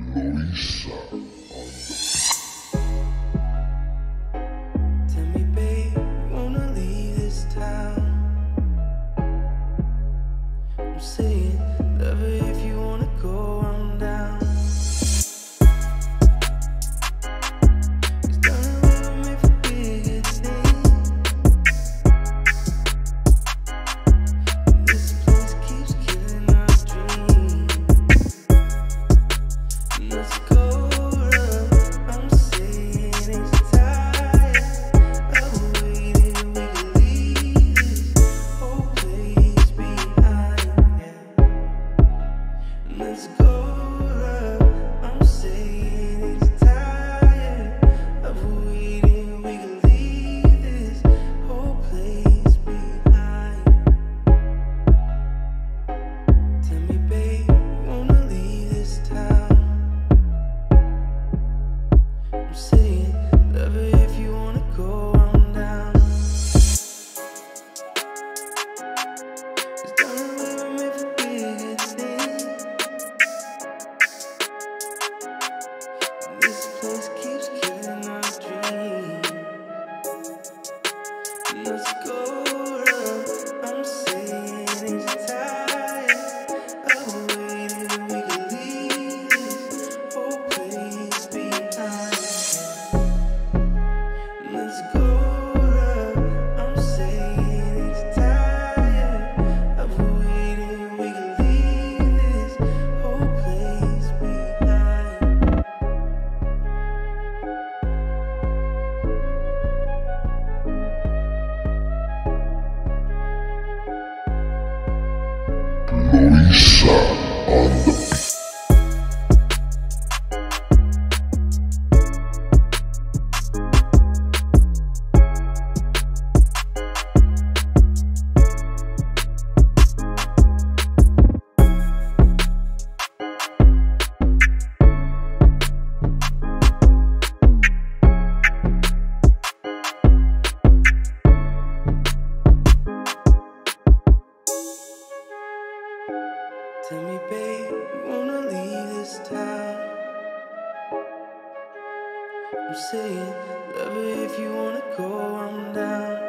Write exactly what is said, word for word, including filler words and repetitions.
Loisa on the... Loisa on the Tell me, babe, you wanna leave this town? I'm saying, love it if you wanna go on down.